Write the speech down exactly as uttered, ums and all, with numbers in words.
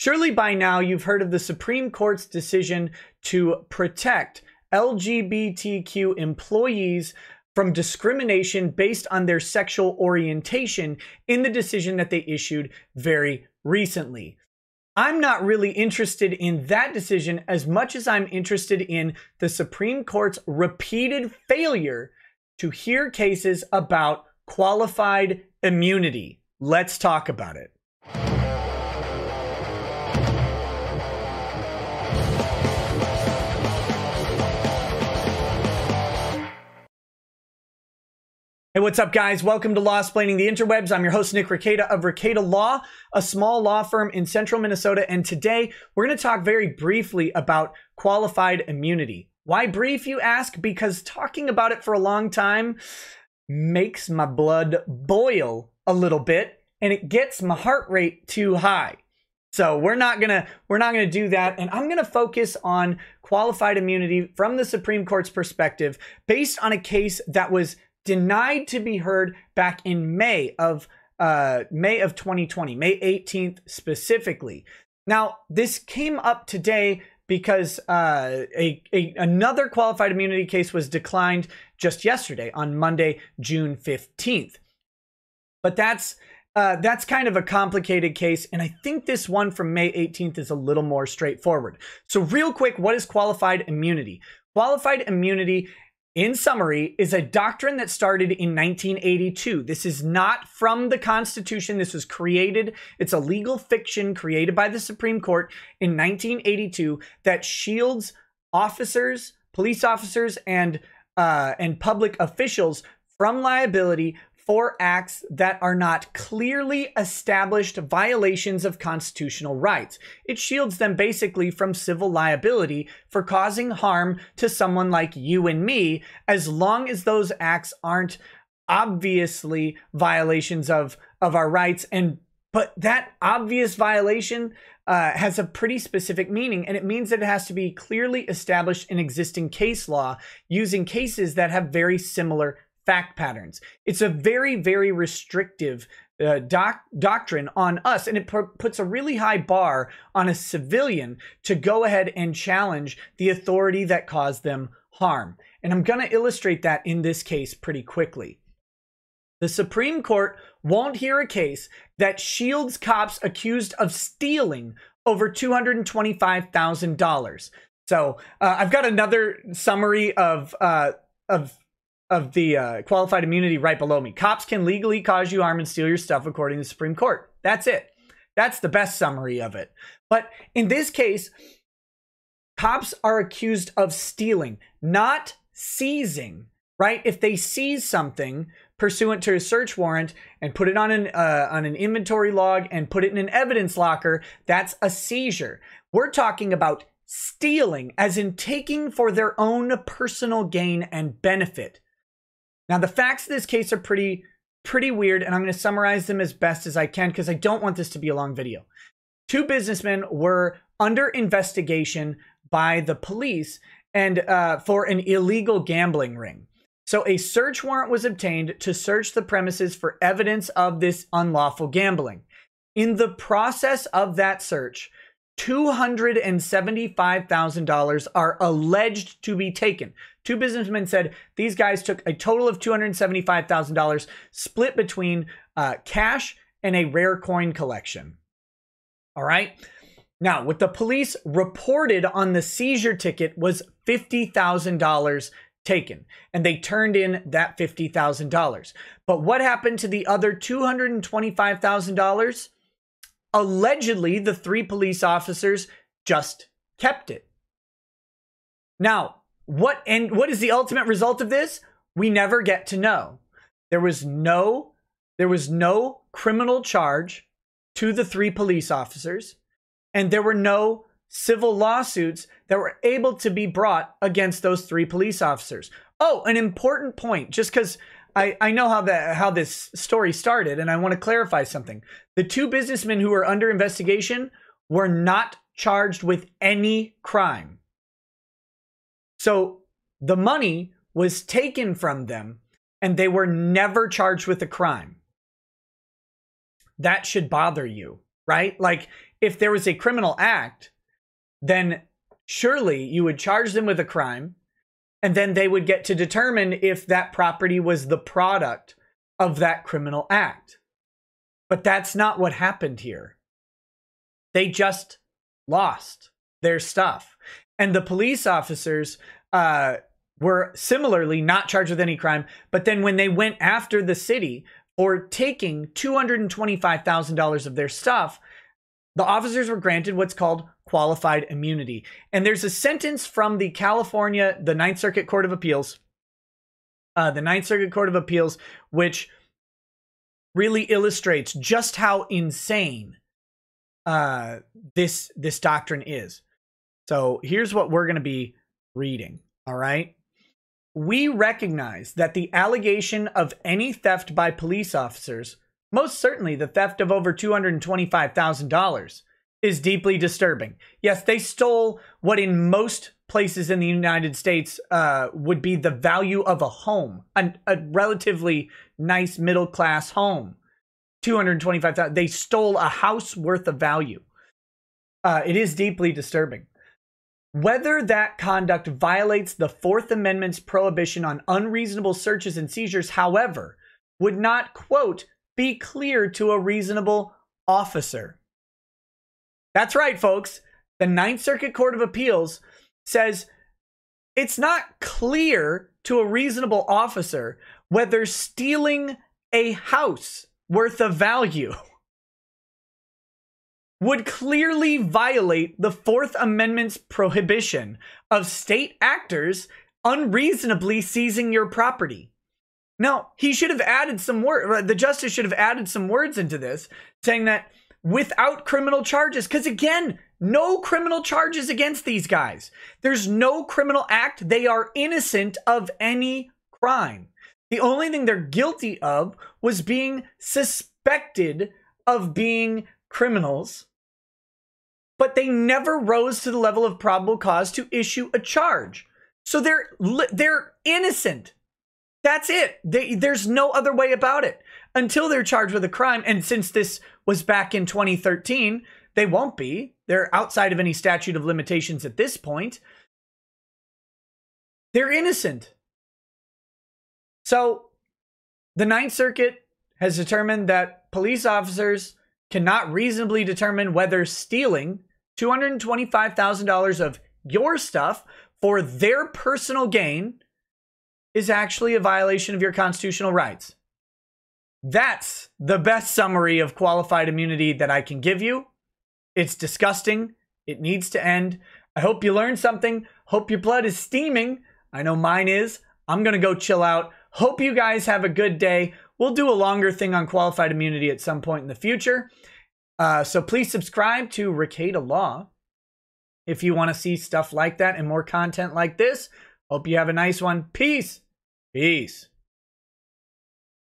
Surely by now you've heard of the Supreme Court's decision to protect L G B T Q employees from discrimination based on their sexual orientation in the decision that they issued very recently. I'm not really interested in that decision as much as I'm interested in the Supreme Court's repeated failure to hear cases about qualified immunity. Let's talk about it. Hey, what's up, guys? Welcome to Law Explaining the Interwebs. I'm your host, Nick Rekieta of Rekieta Law, a small law firm in central Minnesota. And today we're going to talk very briefly about qualified immunity. Why brief, you ask? Because talking about it for a long time makes my blood boil a little bit and it gets my heart rate too high. So we're not gonna we're not gonna do that, and I'm gonna focus on qualified immunity from the Supreme Court's perspective based on a case that was denied to be heard back in May of uh, May of twenty twenty, May eighteenth specifically. Now, this came up today because uh, a, a, another qualified immunity case was declined just yesterday on Monday, June fifteenth. But that's uh, that's kind of a complicated case, and I think this one from May eighteenth is a little more straightforward. So, real quick, what is qualified immunity? Qualified immunity, in summary, is a doctrine that started in nineteen eighty-two. This is not from the Constitution. This was created. It's a legal fiction created by the Supreme Court in nineteen eighty-two that shields officers, police officers, and uh, and public officials from liability for acts that are not clearly established violations of constitutional rights. It shields them basically from civil liability for causing harm to someone like you and me, as long as those acts aren't obviously violations of, of our rights. And but that obvious violation uh, has a pretty specific meaning, and it means that it has to be clearly established in existing case law using cases that have very similar fact patterns. It's a very, very restrictive uh, doc doctrine on us, and it puts a really high bar on a civilian to go ahead and challenge the authority that caused them harm. And I'm going to illustrate that in this case pretty quickly. The Supreme Court won't hear a case that shields cops accused of stealing over two hundred twenty-five thousand dollars. So uh, I've got another summary of uh, of. of the uh, qualified immunity right below me. Cops can legally cause you harm and steal your stuff according to the Supreme Court. That's it. That's the best summary of it. But in this case, cops are accused of stealing, not seizing, right? If they seize something pursuant to a search warrant and put it on an, uh, on an inventory log and put it in an evidence locker, that's a seizure. We're talking about stealing, as in taking for their own personal gain and benefit. Now, the facts of this case are pretty, pretty weird, and I'm going to summarize them as best as I can because I don't want this to be a long video. Two businessmen were under investigation by the police and uh, for an illegal gambling ring. So a search warrant was obtained to search the premises for evidence of this unlawful gambling. In the process of that search, two hundred seventy-five thousand dollars are alleged to be taken. Two businessmen said these guys took a total of two hundred seventy-five thousand dollars split between uh, cash and a rare coin collection. All right. Now, what the police reported on the seizure ticket was fifty thousand dollars taken, and they turned in that fifty thousand dollars. But what happened to the other two hundred twenty-five thousand dollars? Allegedly, the three police officers just kept it. Now, what and what is the ultimate result of this? We never get to know. There was no, there was no criminal charge to the three police officers, and there were no civil lawsuits that were able to be brought against those three police officers. Oh, an important point, just because I, I know how the, how this story started, and I want to clarify something. The two businessmen who were under investigation were not charged with any crime. So the money was taken from them, and they were never charged with a crime. That should bother you, right? Like, if there was a criminal act, then surely you would charge them with a crime, and then they would get to determine if that property was the product of that criminal act. But that's not what happened here. They just lost their stuff. And the police officers uh, were similarly not charged with any crime. But then when they went after the city for taking two hundred twenty-five thousand dollars of their stuff, the officers were granted what's called qualified immunity. And there's a sentence from the California, the Ninth Circuit Court of Appeals, uh, the Ninth Circuit Court of Appeals, which really illustrates just how insane uh, this, this doctrine is. So here's what we're going to be reading, all right? We recognize that the allegation of any theft by police officers, most certainly the theft of over two hundred twenty-five thousand dollars, is deeply disturbing. Yes, they stole what in most places in the United States uh, would be the value of a home, a, a relatively nice middle-class home, two hundred twenty-five thousand dollars. They stole a house worth of value. Uh, it is deeply disturbing. Whether that conduct violates the Fourth Amendment's prohibition on unreasonable searches and seizures, however, would not, quote, be clear to a reasonable officer. That's right, folks. The Ninth Circuit Court of Appeals says it's not clear to a reasonable officer whether stealing a house worth of value would clearly violate the Fourth Amendment's prohibition of state actors unreasonably seizing your property. Now, he should have added some word, the justice should have added some words into this, saying that without criminal charges, because again, no criminal charges against these guys. There's no criminal act. They are innocent of any crime. The only thing they're guilty of was being suspected of being criminals, but they never rose to the level of probable cause to issue a charge. So they're they're innocent. That's it. They, there's no other way about it until they're charged with a crime. And since this was back in twenty thirteen, they won't be. They're outside of any statute of limitations at this point. They're innocent. So the Ninth Circuit has determined that police officers cannot reasonably determine whether stealing two hundred twenty-five thousand dollars of your stuff for their personal gain is actually a violation of your constitutional rights. That's the best summary of qualified immunity that I can give you. It's disgusting. It needs to end. I hope you learned something. Hope your blood is steaming. I know mine is. I'm going to go chill out. Hope you guys have a good day. We'll do a longer thing on qualified immunity at some point in the future. Uh, so please subscribe to Rekieta Law if you want to see stuff like that and more content like this. Hope you have a nice one. Peace. Peace.